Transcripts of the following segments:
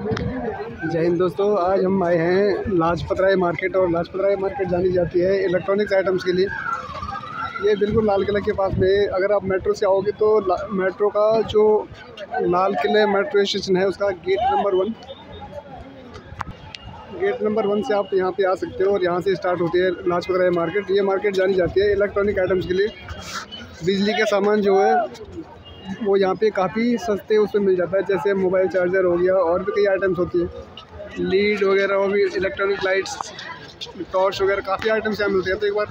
जय हिंद दोस्तों, आज हम आए हैं लाजपत राय मार्केट। और लाजपत राय मार्केट जानी जाती है इलेक्ट्रॉनिक्स आइटम्स के लिए। ये बिल्कुल लाल किला के पास में। अगर आप मेट्रो से आओगे तो मेट्रो का जो लाल किले मेट्रो स्टेशन है उसका गेट नंबर 1 से आप यहाँ पे आ सकते हो। और यहाँ से स्टार्ट होती है लाजपत राय मार्केट। ये मार्केट जानी जाती है इलेक्ट्रॉनिक आइटम्स के लिए। बिजली का सामान जो है वो यहाँ पे काफ़ी सस्ते उसमें मिल जाता है, जैसे मोबाइल चार्जर हो गया और भी कई आइटम्स होती है, लीड वगैरह, वो भी इलेक्ट्रॉनिक लाइट्स, टॉर्च वगैरह, काफ़ी आइटम्स यहाँ मिलते हैं। तो एक बार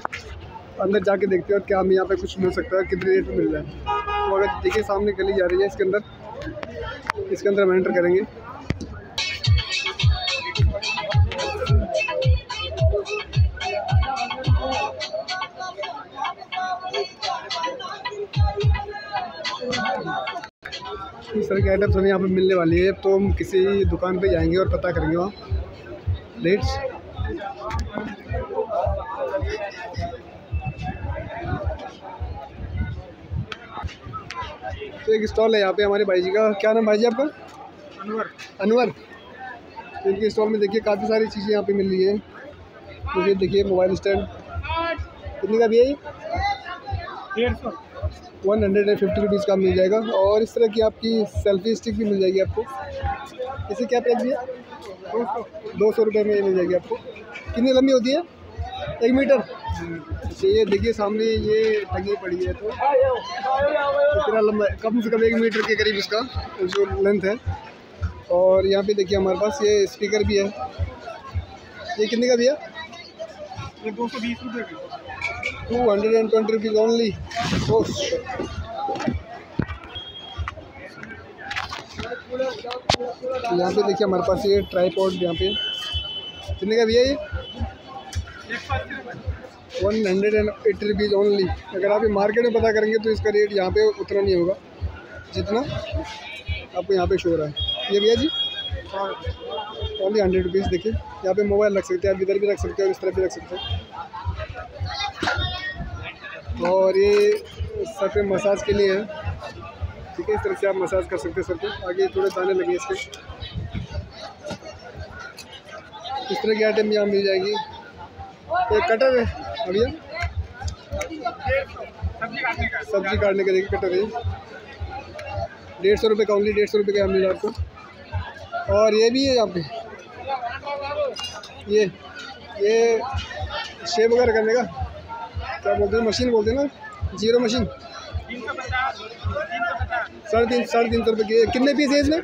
अंदर जाके देखते हैं क्या हमें यहाँ पे कुछ मिल सकता है, कितने रेट में मिल रहा है। तो अगर देखिए सामने गली जा रही है, इसके अंदर हम एंटर करेंगे। सर के आइटम्स हमें यहाँ पर मिलने वाली है, तो हम किसी दुकान पे जाएंगे और पता करेंगे वहाँ रेट्स। तो एक स्टॉल है यहाँ पे हमारे भाई जी का। क्या नाम भाई जी आपका? अनवर। तो इनके स्टॉल में देखिए काफ़ी सारी चीज़ें यहाँ पे मिल रही हैं। तो ये देखिए मोबाइल स्टैंड कितने का भी है, 150 रुपीज़ का मिल जाएगा। और इस तरह की आपकी सेल्फी स्टिक भी मिल जाएगी आपको। इसे क्या प्राइस दिया? 200 रुपये में ये मिल जाएगी आपको। कितनी लंबी होती है? 1 मीटर। ये देखिए सामने ये टंगी पड़ी है, तो इतना लंबा है, कम से कम 1 मीटर के करीब इसका जो लेंथ है। और यहाँ पे देखिए हमारे पास ये स्पीकर भी है। ये कितने का भैया? 220 रुपये का, 220 रुपीज़ ओनली। यहाँ पे देखिए हमारे पास ये ट्राईपॉड यहाँ पे कितने का भैया? ये 180 रुपीज़ ओनली। अगर आप ये मार्केट में पता करेंगे तो इसका रेट यहाँ पे उतना नहीं होगा जितना आपको यहाँ पे शो हो रहा है। ये भैया जी ओनली 100 रुपीज़। देखिए यहाँ पे मोबाइल रख सकते हैं आप, इधर भी रख सकते हैं और इस तरफ भी रख सकते हैं। और ये सर पे मसाज के लिए है, ठीक है, इस तरह से आप मसाज कर सकते हैं सर पे। आगे थोड़े दाने लगे इसके। इस तरह की आइटम यहाँ मिल जाएगी। एक कटर है भैया, सब्जी काटने का। देखिए कटर है 150 रुपये का ओनली, 150 रुपये का यहाँ मिल जाएगा आपको। और ये भी है यहाँ पे, ये शेव वगैरह करने का क्या बोलते हैं, मशीन बोलते हैं ना, जीरो मशीन। 350 रुपये की। कितने पीस है इसमें?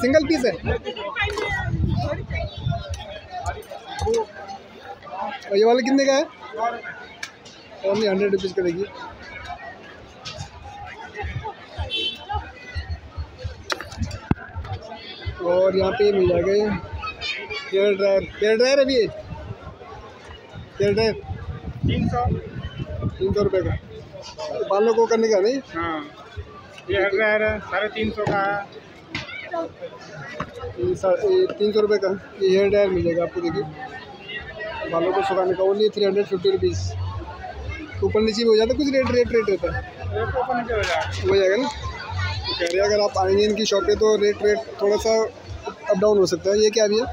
सिंगल पीस है। और ये वाला कितने का है? ओनली 100 रुपीज़ का। देखिए और यहाँ पे मिल जाएगा हेयर ड्रायर है। अभी हेयर ड्रायर 300 रुपये का, बालों को करने का नहीं। हाँ, ये हेयर ड्रायर 350 का, 300 रुपये का ये हेयर ड्रायर मिल जाएगा आपको। देखिए बालों को सुखाने का ओनली 350 रुपीज़। ऊपर नीचे भी हो जाता है कुछ, रेट रहता है, हो जाएगा ना। कह रहे अगर आप आएंगे इनकी शॉप पे तो रेट थोड़ा सा अप डाउन हो सकता है। ये क्या भी है?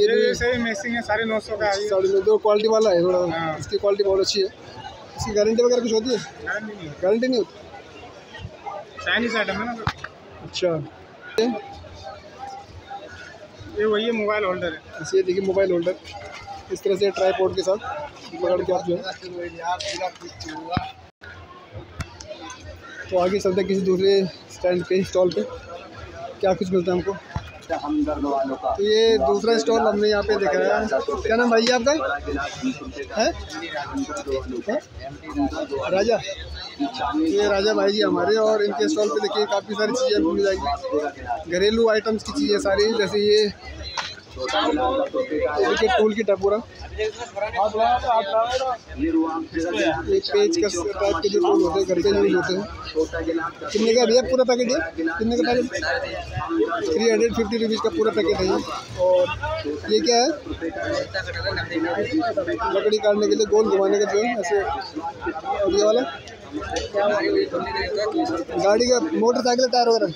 ये सही मैसिंग है, 950 का है। 950 क्वालिटी वाला है थोड़ा, इसकी क्वालिटी बहुत अच्छी है। इसकी गारंटी वगैरह कुछ होती है? गारंटी नहीं होती, चाइनीज आइटम है ना। अच्छा, ये वही मोबाइल होल्डर है। ये देखिए मोबाइल होल्डर इस तरह से ट्राईपोड के साथ पकड़ के आप जो है। तो आगे चलते हैं किसी दूसरे स्टैंड पे, स्टॉल पे क्या कुछ मिलता है हमको। तो ये दूसरा स्टॉल हमने यहाँ पे देखा है। क्या नाम भाई आपका है? राजा। ये राजा भाई जी हमारे। और इनके स्टॉल पे देखिए काफ़ी सारी चीज़ें मिल जाएंगी, घरेलू आइटम्स की चीज़ें सारी। जैसे ये टूल किट है पूरा, ये पेचकस टाइप के जो टूल होते हैं घर के यूज होते हैं। कितने का भैया पूरा पैकेट है? कितने का पैकेट? 350 रुपीज़ का पूरा पैकेट है। और ये क्या है? लकड़ी काटने के लिए गोल घुमाने का जो है ऐसे। और ये वाला गाड़ी का, मोटरसाइकिल टायर वगैरह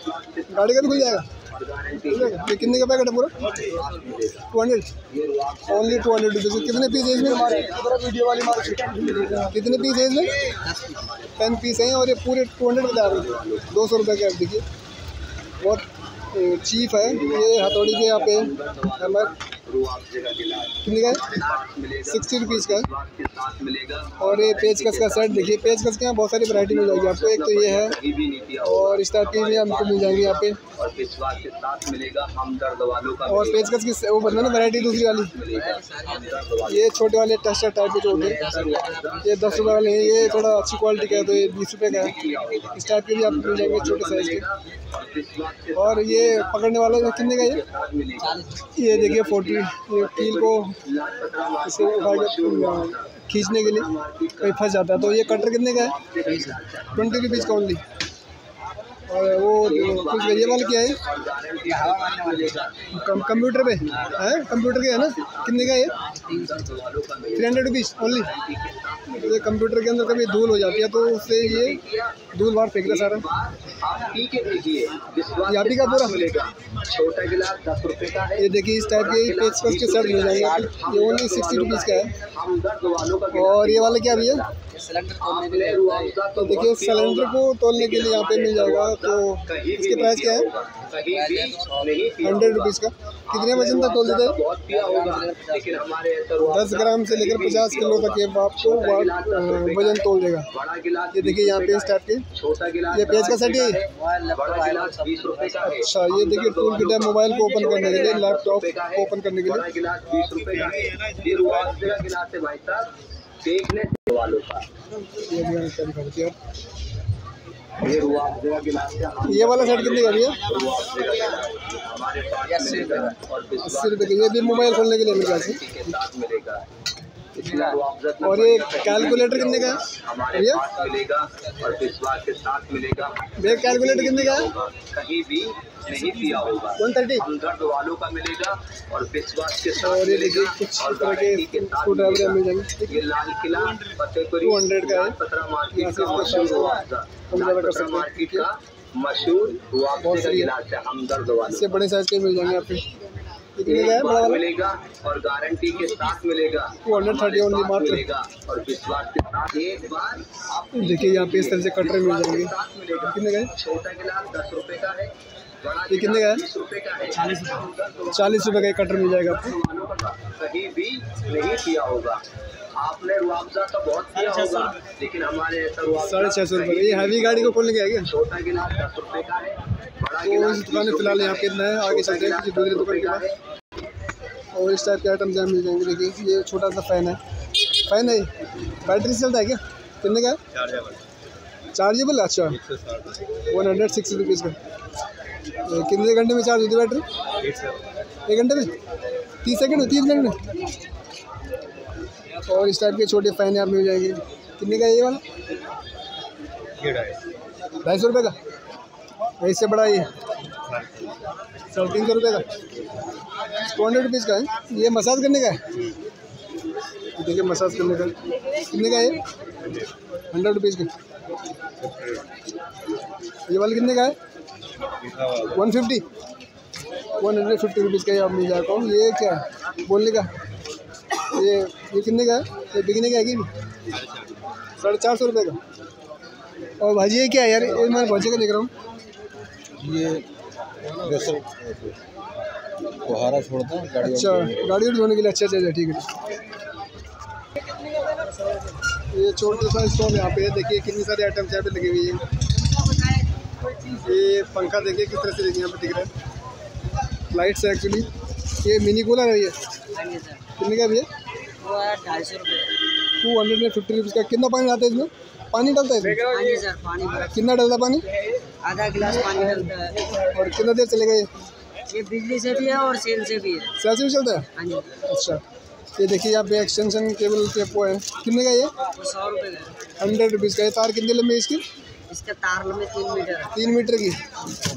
गाड़ी का भी खुल जाएगा। ये कितने का पैकेट है पूरा? 200 ओनली 200 रुपीज़। कितने पीस है इसमें? वीडियो वाली मार्केट कितने पीस है इसमें? 10 पीस हैं और ये पूरे 200 बता रहे हैं। 200 रुपये के आप देखिए, बहुत चीप है ये। हथौड़ी के यहाँ पे नंबर कितने का है? 60 रुपीज़ का। और ये पेचकस का सेट देखिए, पेचकस के यहाँ बहुत सारी वैरायटी मिल जाएगी आपको। एक तो ये है और इस टाइप की भी हमको मिल जाएंगी यहाँ पे। और पेचकस की वो बता ना वैरायटी दूसरी वाली, ये छोटे वाले टस्टर टाइप के जो होते हैं ये 10 रुपये वाले हैं। ये थोड़ा अच्छी क्वालिटी का है तो ये 20 रुपये का है। इस टाइप के भी आपको मिल जाएंगे छोटे साइज़ के। और ये पकड़ने वाला कितने का ये देखिए 40। ये कील को इसे खींचने के लिए कहीं फंस जाता है तो ये कटर कितने का है? 20 रुपीज़ का ओनली। और वो कुछ वेरिएबल क्या है? कंप्यूटर पे है, कंप्यूटर के है ना? कितने का है? 300 रुपीज़ ओनली। तो कंप्यूटर के अंदर कभी धूल हो जाती है तो उससे ये धूल बाहर फेंकना सारा। यापी का पूरा छोटा गिलास 10 रुपये का है। ये देखिए इस टाइप के पेचकस के सेट मिल जाएंगे, ये ओनली 60 रुपीज़ का है। और ये वाला क्या भी है? तो देखिए सिलेंडर को तोलने के लिए यहाँ पे मिल जाएगा। तो इसके प्राइस क्या है? 100 रुपीज़ का। कितने वजन तक तोल देते हैं? 10 ग्राम से लेकर 50 किलो तक ये आपको वजन तोल देगा। ये देखिए यहाँ पे इस टाइप के ये पेज का सेट है। अच्छा ये देखिए टूल किट है मोबाइल को ओपन करने के लिए, लैपटॉप को ओपन करने के लिए। ये वाला सेट कितने का भैया? 80 रुपये का। ये भी मोबाइल खोलने के लिए मेरे पास। और ये कैलकुलेटर कितने का है भैया? भैया कैलकुलेटर कितने का है? 130। और ये देखिए कुछ तरह के स्क्रू ड्राइवर मिल जाएंगे। लाल किला 200 का है। यहाँ से हम ज़्यादा कर सकते हैं, मशहूर बहुत सारी इससे बड़े साइज़ के मिल जाएंगे आपको। मिलेगा और गारंटी के साथ मिलेगा। 230 ओनली मात्र। और विश्वास के साथ एक बार आप देखिए यहाँ पे इस तरह से कटरे मिल जाएंगे। कितने का है? छोटा गिलास 10 रुपये का है। ये कितने का है? 40 रुपये का कटर मिल जाएगा आपको। कहीं भी नहीं किया होगा आपने रुआवजा तो बहुत किया होगा, लेकिन हमारे ऐसा 650 रुपये। ये हैवी गाड़ी को खोलने के आएगा। छोटा गिलास 10 रुपये का है। तो इस दुकान में फिलहाल यहाँ पे इतना है, आगे चलते हैं किसी दूसरी दुकान के पास। और इस टाइप के आइटम्स यहाँ मिल जाएंगे। देखिए ये छोटा सा फैन है, फैन है बैटरी से चलता है क्या? कितने का है? चार्जेबल। अच्छा 160 रुपीज़ का। कितने घंटे में चार्ज होती है बैटरी? 1 घंटे में 30 सेकेंड में 30 मिनट। और इस टाइप के छोटे फैन यहाँ मिल जाएंगे। कितने का ये वाला? 250 रुपये का। इससे बड़ा ये 350 रुपये का। 200 रुपीज़ का है। ये मसाज करने का है। देखिए मसाज करने का कितने का है? 100 रुपीज़ का। ये वाला कितने का है? 150 रुपीज़ का। ये आप मिल जाता हूँ। ये क्या है बोलने का? ये कितने का है? ये बिकने का है कि 450 रुपये का। और भाजी ये क्या है यार? ये मैं भाजी का देख रहा हूँ, ये प्रेशर फुहारा छोड़ता है गाड़ी। अच्छा गाड़ी धोने के लिए। अच्छा चाहिए, ठीक है। ये छोटा सा स्टॉल यहाँ पे देखिए, कितनी सारे आइटम्स यहाँ पे लगी हुई है। ये पंखा देखिए किस तरह से देखिए यहाँ पे दिख रहा है, लाइट्स है एक्चुअली। ये मिनी कूलर है। ये कितने का भी है? 250 रुपये। 250 रुपीज़ का। कितना पानी आता है इसमें? पानी डालता है? कितना डालता है पानी? आधा गिलास पानी डालता है। और कितना देर चलेगा ये बिजली से भी है और सेल से भी है। सेल से भी चलता है। अच्छा ये देखिए यहाँ पे एक्सटेंशन केबल टेप है। कितने का ये? 100 रुपये का। 100 रुपीज़ का। ये तार कितने लंबी है इसकी? इसका तार लंबी 3 मीटर। 3 मीटर की।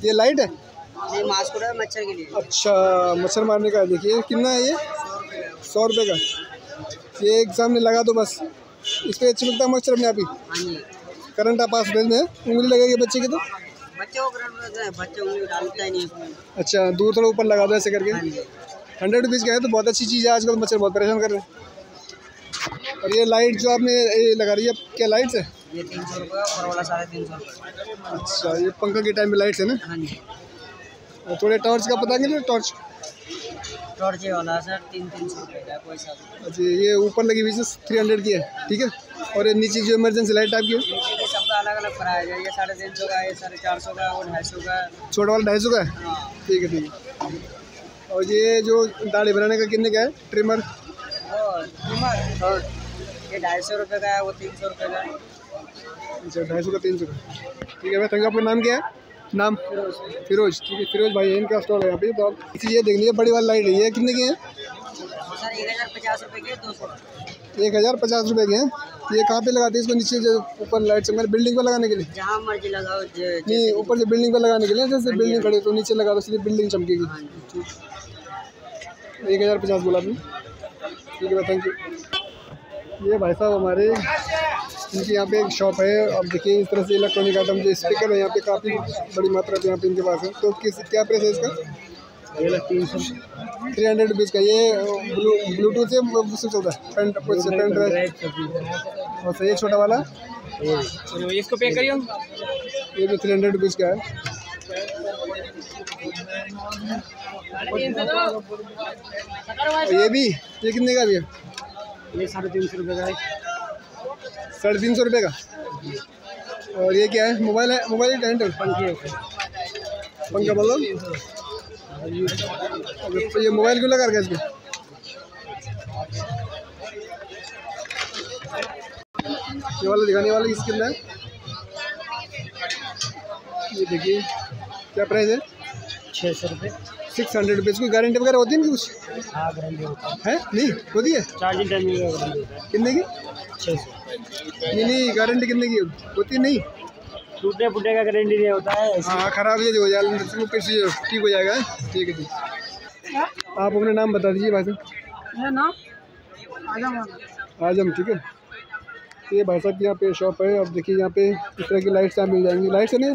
ये लाइट है? ये मास्क है मच्छर के लिए। अच्छा मच्छर मारने का। देखिए कितना है ये? 100 रुपये का। ये एक सामने लगा दो बस, इस पर चिपकता मच्छर अपने आप ही। करंट आप पास भेज में है, उंगली लगेगी बच्चे की तो बच्चों को अच्छा दूर थोड़ा ऊपर लगा दो ऐसे करके। 100 रुपीज़ का है तो बहुत अच्छी चीज़ है, आजकल बच्चे बहुत परेशान कर रहे हैं। और ये लाइट जो आपने ये लगा रही है क्या लाइट्स है? ये 300 रुपये और वाला 350। अच्छा ये पंखा के टाइम में लाइट्स है ना? हाँ जी। और थोड़े टॉर्च का पता नहीं, टॉर्च टॉर्च वाला सर 300 रुपये का कोई सा। अच्छा ये ऊपर लगी हुई 300 की है ठीक है, और ये नीचे जो इमरजेंसी लाइट टाइप की है सबका अलग अलग कराया गया। ये 350 का, ये 450 का और 250 का। छोटा वाला 250 का है ठीक है ठीक है। और ये जो दाढ़ी बनाने का कितने का है ट्रिमर? ये 250 रुपये का है, वो 300 रुपये का। अच्छा 250 का 300 का ठीक है भाई। Thank you. आपका नाम क्या है? नाम फिरोज ठीक है। फिरोज भाई इनका स्टॉल है यहाँ पे, तो आप इसी ये देख लीजिए बड़ी वाली लाइट रही है। कितने की है? 1050 रुपये की है। 200 1050 रुपये की है। ये कहाँ पे लगाते हैं इसको? नीचे जो ऊपर लाइट से मेरे बिल्डिंग पर लगाने के लिए जहाँ मर्जी लगाओ। नहीं ऊपर से बिल्डिंग पर लगाने के लिए, जैसे बिल्डिंग खड़ी तो नीचे लगा दो इसलिए बिल्डिंग चमकेगी। 1050 बोला आपने ठीक है। Thank you. ये भाई साहब हमारे इनकी यहाँ पे एक शॉप है। अब देखिए इस तरह से इलेक्ट्रॉनिक आइटम जो स्पीकर है यहाँ पे काफ़ी बड़ी मात्रा में यहाँ पे इनके पास है। तो किस क्या प्राइस है इसका? 300 रुपीज़ का। ये ब्लूटूथ है उससे चलता है पेन ड्राइव। और सही छोटा वाला इसको पे करिए, ये भी 300 रुपीज़ का है। ये भी ये कितने का भी है? ये 350 रुपये का है। 350 रुपये का। और ये क्या है? मोबाइल है, मोबाइल टेंट पंखा बोलो। ये मोबाइल क्यों लगा रखा है इसमें? ये वाला दिखाने वाला किस कितना है? ये देखिए क्या प्राइस है? 600 रुपये। 600 रुपये। इसकी गारंटी वगैरह होती है कुछ? हाँ गारंटी होती है। नहीं होती है चार्जिंग टाइम कितने की? 600। नहीं गारंटी कितने की होती? नहीं टूटे फूटे का गारंटी नहीं होता है। हाँ खराब चीज हो जाए ठीक हो जाएगा ठीक है ठीक। आप अपना नाम बता दीजिए भाई साहब। मेरा नाम आजम। आजम ठीक है। ये भाई साहब की यहाँ पे शॉप है। अब देखिए यहाँ पे इस तरह की लाइट्स मिल जाएंगी। लाइट्स है ना?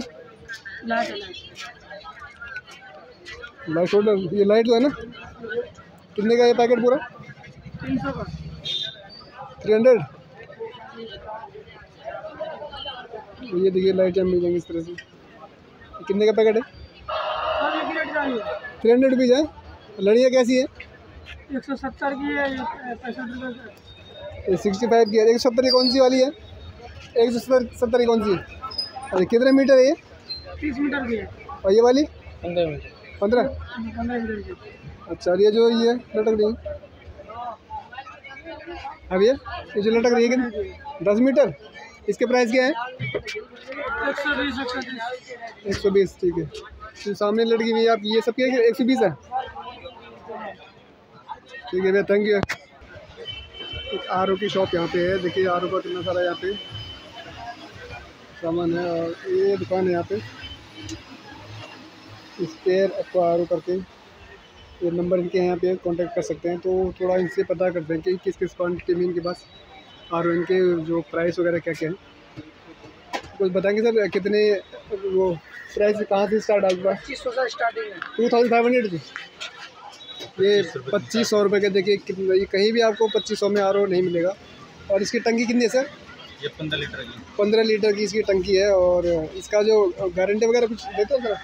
लाइट होल्डर ये लाइट जो है ना कितने का ये पैकेट पूरा? 300 का। 300। ये देखिए लाइट मिल जाएंगी इस तरह से। कितने का पैकेट है? 300 रुपीज़ है। लड़ियाँ कैसी है? 170 की है, 65 की है। 170 कौन सी वाली है? 170 कौन सी है? अरे कितने मीटर है ये? 30 मीटर की है। और ये वाली 15 मीटर की। अच्छा और ये जो ये लटक रही है अब ये जो लटक रही है कितनी? 10 मीटर। इसके प्राइस क्या है? 120 ठीक है। तो सामने लड़की भी आप ये सब क्या है? 120 है ठीक है भैया। Thank you. एक आरओ की शॉप यहाँ पे है। देखिए आरओ का कितना सारा यहाँ पे सामान है। और ये दुकान है यहाँ पे स्पेयर आपको आरओ करके, ये नंबर इनके यहाँ पे कांटेक्ट कर सकते हैं। तो थोड़ा इनसे पता करते हैं कि किस किस क्वान्टिटी में इनके पास और इनके जो प्राइस वगैरह क्या क्या है कुछ बताएंगे सर? कितने वो प्राइस कहाँ से स्टार्ट आज? 2500 से स्टार्टिंग है। 2500 ये 2500 रुपये के। देखिए कहीं भी आपको 2500 में आर ओ नहीं मिलेगा। और इसकी टंकी कितनी है सर? ये 15 लीटर की। 15 लीटर की इसकी टंकी है। और इसका जो गारंटी वगैरह कुछ देते हो सर? पंप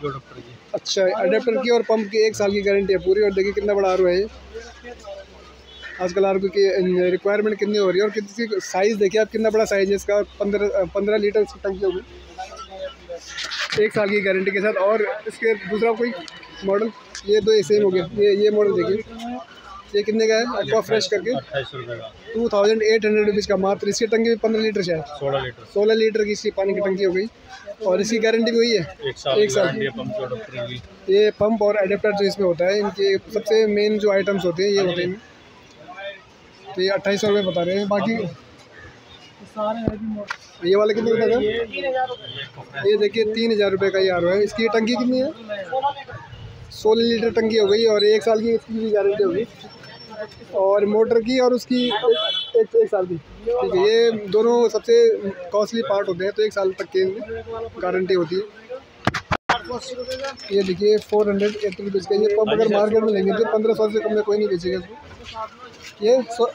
की अडोप्टर की। अच्छा अडोप्टर की और पंप की 1 साल की गारंटी है पूरी। और देखिए कितना बड़ा आर ओ है। आजकल आर ओ की रिक्वायरमेंट कितनी हो रही है और कितनी साइज़ देखिए आप कितना बड़ा साइज़ है इसका। 15 लीटर इसकी टंकी होगी 1 साल की गारंटी के साथ। और इसके दूसरा कोई मॉडल ये तो सेम हो गया। ये मॉडल देखिए ये कितने का है? एक्वा फ्रेश करके 2800 रुपये का मात्र। इसकी टंकी भी 15 लीटर से है। 16 लीटर की इसकी पानी की टंकी हो गई। और इसकी गारंटी भी वही है 1 साल। ये पंप और एडेप्टर जो इसमें होता है इनके सबसे मेन जो आइटम्स होते हैं ये होते हैं। तो ये 2800 रुपये बता रहे हैं। बाकी ये वाला कितने रुपये का? ये देखिए 3000 रुपये का ये आर ओ है। इसकी टंकी कितनी है? 16 लीटर टंकी हो गई। और 1 साल की इसकी गारंटी होगी। और मोटर की और उसकी एक साल की, ठीक है। ये दोनों सबसे कॉस्टली पार्ट होते हैं, तो एक साल तक के गारंटी होती है। ये देखिए 480 रुपीज़ का ये पंप अगर मार्केट में लेंगे तो 1500 से कम में कोई नहीं बेचेगा इसको।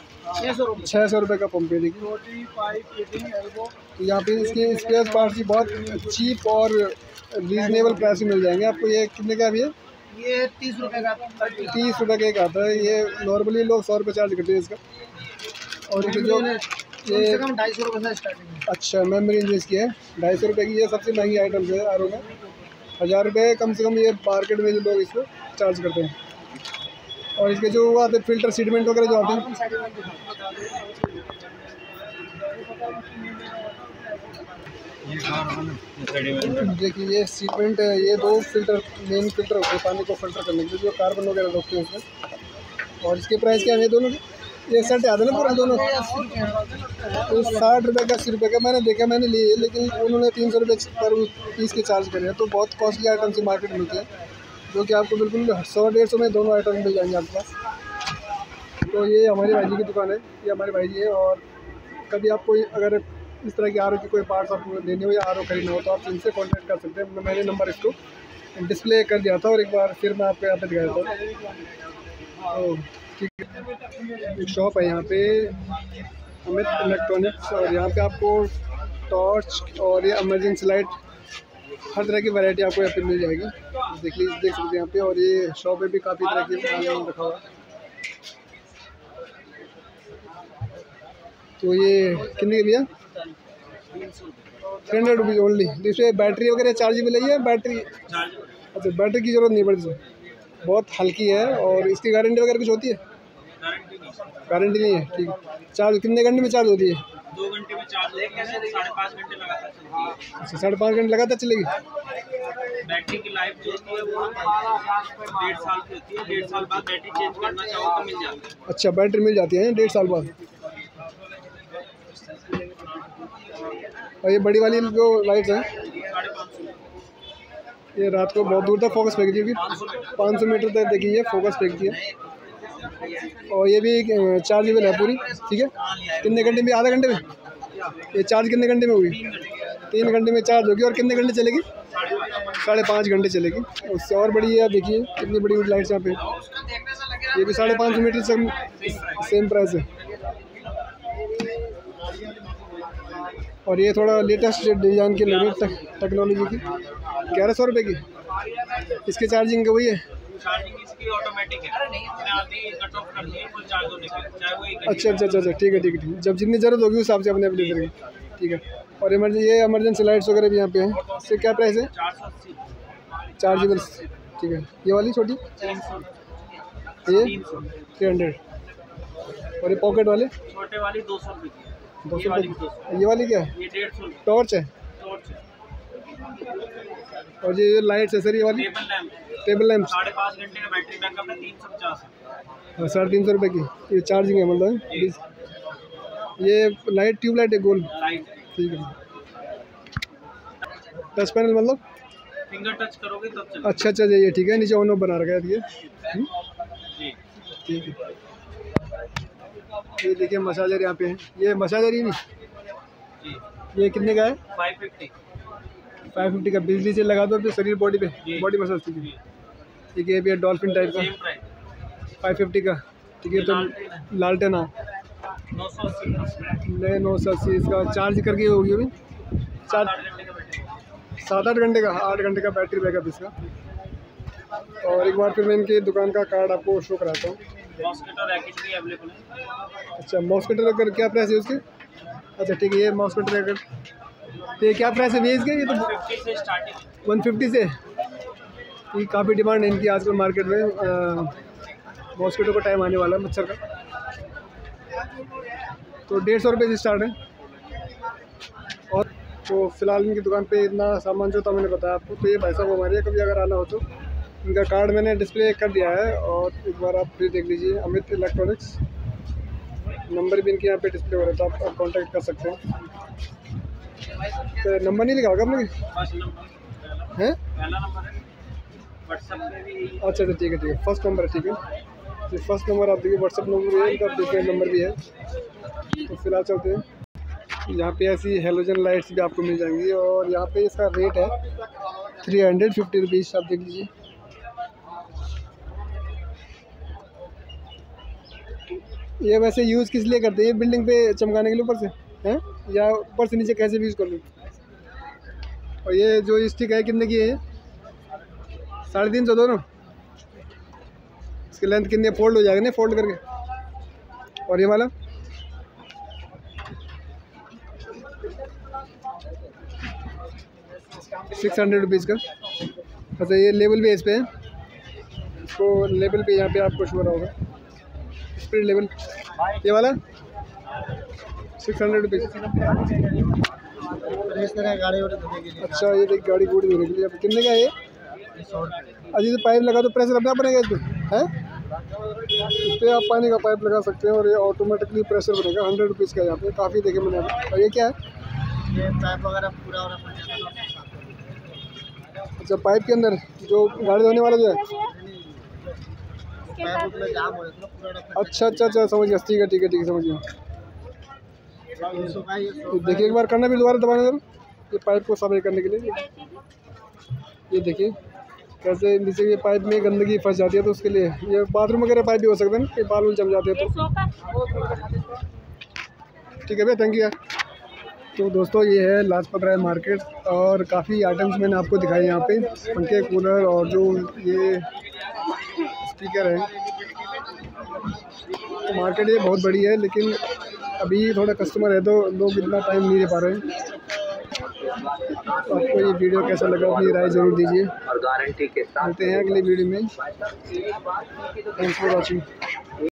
ये 600 रुपये का पंप है। देखिए तो यहाँ पे इसके स्पेयर पार्ट्स भी बहुत चीप और रीजनेबल प्राइस में मिल जाएंगे आपको। ये कितने का भी है? ये 30 रुपये का, 30 रुपये का एक आता है। ये नॉर्मली लोग 100 रुपये चार्ज करते हैं इसका। और ये जो ये 250 रुपये स्टार्टिंग, अच्छा मेमोरी इंग्लिश की है 250 रुपये की। ये सबसे महंगी आइटम है आर ओ में, 1000 रुपये कम से कम ये मार्केट में जो लोग इसको चार्ज करते हैं। और इसके जो आते हैं फिल्टर सीडमेंट वगैरह जो आते हैं, देखिए ये सीमेंट है। ये दो फिल्टर मेन फिल्टर होते हैं पानी को फिल्टर करने के लिए, जो कार्बन वगैरह रोकते हैं उसमें। और इसके प्राइस क्या है दोनों के? एक सेट आते ना पूरा दोनों, तो 60 रुपये का 80 रुपये का मैंने देखा, मैंने लिए, लेकिन उन्होंने 300 रुपये पर पीस के चार्ज करे हैं। तो बहुत कॉस्टली आइटम से मार्केट में होती है, जो कि आपको बिल्कुल 100-150 में दोनों आइटम मिल जाएंगे आपके पास। तो ये हमारे भाई जी की दुकान है, ये हमारे भाई जी है। और कभी आपको अगर इस तरह की आर ओ की कोई पार्ट्स आपको लेने हो या आर ओ खरीदना हो तो आप इनसे कांटेक्ट कर सकते हैं। मैंने नंबर इसको डिस्प्ले कर दिया था और एक बार फिर मैं आपको यहाँ पर दिखाया था। तो ठीक है, एक शॉप है यहाँ पे अमित इलेक्ट्रॉनिक्स, और यहाँ पे आपको टॉर्च और ये इमरजेंसी लाइट हर तरह की वैरायटी आपको यहाँ पर मिल जाएगी। देख सकते हैं यहाँ पे। और ये शॉप में भी काफ़ी तरह की सामान रखा हुआ है। तो ये कितने के भैया? 300 रुपीज़ ओनली। इसमें बैटरी वगैरह चार्जेबल है या बैटरी? अच्छा, बैटरी की ज़रूरत नहीं पड़ती, बहुत हल्की है। और इसकी गारंटी वगैरह कुछ होती है? गारंटी नहीं है, ठीक है। चार्ज कितने घंटे में चार्ज होती है? 2 घंटे में चार्ज लेके 5.5 घंटे लगातार। अच्छा, 5.5 घंटे लगातार चलेगी। बैटरी की लाइफ जो होती है वो 1.5 साल की होती है। 1.5 साल बाद बैटरी चेंज करना चाहो तो मिल जाती है। अच्छा, बैटरी मिल जाती है 1.5 साल बाद। और ये बड़ी वाली जो लाइट्स हैं, ये रात को बहुत दूर तक फोकस फेंकती है, 500 मीटर तक देखिए फोकस फेंकती है। और ये भी चार्जेबल है पूरी, ठीक है। कितने घंटे में? आधा घंटे में। ये चार्ज कितने घंटे में होगी? 3 घंटे में चार्ज होगी। और कितने घंटे चलेगी? 5.5 घंटे चलेगी। उससे और बड़ी है, देखिए कितनी बड़ी बड़ी लाइट्स यहाँ पे। ये भी 550 मीटर सेम प्राइस है। और ये थोड़ा लेटेस्ट डिज़ाइन के लगे टेक्नोलॉजी की, 1100 रुपये की। इसके चार्जिंग वही है? चार्जिंग इसकी ऑटोमेटिक है। अच्छा, ठीक है। जब जितनी ज़रूरत होगी उस हिसाब से अपने अपने करेंगे, ठीक है। और ये इमरजेंसी लाइट्स वगैरह भी यहाँ पे हैं। इससे क्या प्राइस है? चार्जेबल, ठीक है। ये वाली छोटी ये 300। और ये पॉकेट वाले छोटे वाली 200 रुपये। ये वाली क्या है? ये टॉर्च है। और ये लाइट्स है सर। ये वाली टेबल लैंप 5.5 घंटे का बैटरी बैकअप है, 350। 350 रुपये की ये चार्जिंग है, मतलब ये लाइट ट्यूबलाइट है गोल, ठीक है। टच पैनल मतलब फिंगर टच करोगे तब चलेगा। अच्छा, ये ठीक है। नीचे ऑन ऑफ बना रखा है ये, ठीक है। ये देखिए मसाजर यहाँ पे है। ये मसाजर ही नहीं, ये कितने का है? 550 का। बिजली से लगा दो अपने शरीर बॉडी पे, बॉडी मसाज, ठीक है। ठीक है, ये भी है डॉल्फिन टाइप का, 550 का, ठीक है। तो लालटेन है 980 इसका। चार्ज करके होगी अभी 7-8 घंटे का, 8 घंटे का बैटरी बैकअप इसका। और एक बार फिर मैं इनकी दुकान का कार्ड आपको शो कराता हूँ। मॉस्किटो रैकेट भी अवेलेबल है। अच्छा, मॉस्किटो रैकेट क्या प्राइस है उसके? अच्छा, ठीक है। ये मॉस्किटो रैकेट ये क्या प्राइस है भैया इसके? ये तो 150 से स्टार्टिंग, 150 से। ये काफ़ी डिमांड है इनकी आजकल मार्केट में। मॉस्किटो का टाइम आने वाला है, मच्छर का। तो 150 रुपये से स्टार्ट है। और तो फिलहाल इनकी दुकान पे इतना सामान जो था मैंने बताया आपको। तो ये भाई साहब हमारे कभी अगर आना हो तो इनका कार्ड मैंने डिस्प्ले कर दिया है, और एक बार आप फिर देख लीजिए। अमित इलेक्ट्रॉनिक्स नंबर भी इनके यहाँ पे डिस्प्ले हो रहा था, आप कांटेक्ट कर सकते हैं। तो नंबर नहीं लिखा होगा आपने? हैं? अच्छा, ठीक है, फर्स्ट नंबर है, ठीक है। तो फर्स्ट नंबर आप देखिए व्हाट्सअप नंबर है, इनका डिफरेंट नंबर भी है। तो फिलहाल चलते हैं, यहाँ पे ऐसी हेलोजन लाइट्स भी आपको मिल जाएंगी और यहाँ पे इसका रेट है 350 रुपीज़, आप देख लीजिए। ये वैसे यूज़ किस लिए करते हैं, बिल्डिंग पे चमकाने के लिए ऊपर से हैं या ऊपर से नीचे कैसे भी यूज़ कर लूँ। और ये जो स्टिक है कितने की है, 350 दोनों, इसकी लेंथ कितनी है, फोल्ड हो जाएगा ना फोल्ड करके। और ये वाला ₹600 का। अच्छा ये लेवल भी है, इस पर इसको लेवल पे यहाँ पे आपको शो रहा होगा स्प्रिट लेवल, ये वाला ₹600। अच्छा ये देख गाड़ी घोड़ी धोने के लिए कितने का है, अजी से पाइप लगा तो प्रेशर अपना बनेगा इस पर है, इस पर आप पानी का पाइप लगा सकते हैं और ये ऑटोमेटिकली प्रेशर बनेगा। ₹100 का यहाँ पे काफ़ी देखे मैंने। और ये क्या है, ये पाइप वगैरह पूरा। अच्छा पाइप के अंदर जो गाड़ी धोने वाला जो है, अच्छा अच्छा अच्छा समझ गया, ठीक है ठीक है ठीक है समझ गया। देखिए एक बार करना भी दोबारा दबाने ये पाइप को साफ करने के लिए, ये देखिए कैसे नीचे के पाइप में गंदगी फंस जाती है, तो उसके लिए ये बाथरूम वगैरह पाइप भी हो सकते हैं ना, बाल में जम जाते हैं तो। ठीक है भैया थैंक यू यार। तो दोस्तों ये है लाजपत राय मार्केट और काफ़ी आइटम्स मैंने आपको दिखाए यहाँ पे, पंखे कूलर और जो ये स्पीकर है। तो मार्केट ये बहुत बड़ी है लेकिन अभी थोड़ा कस्टमर है तो लोग इतना टाइम नहीं दे पा रहे हैं। आपको ये वीडियो कैसा लगा अपनी राय जरूर दीजिए और गारंटी के साथ मिलते हैं अगले वीडियो में। Thanks for watching.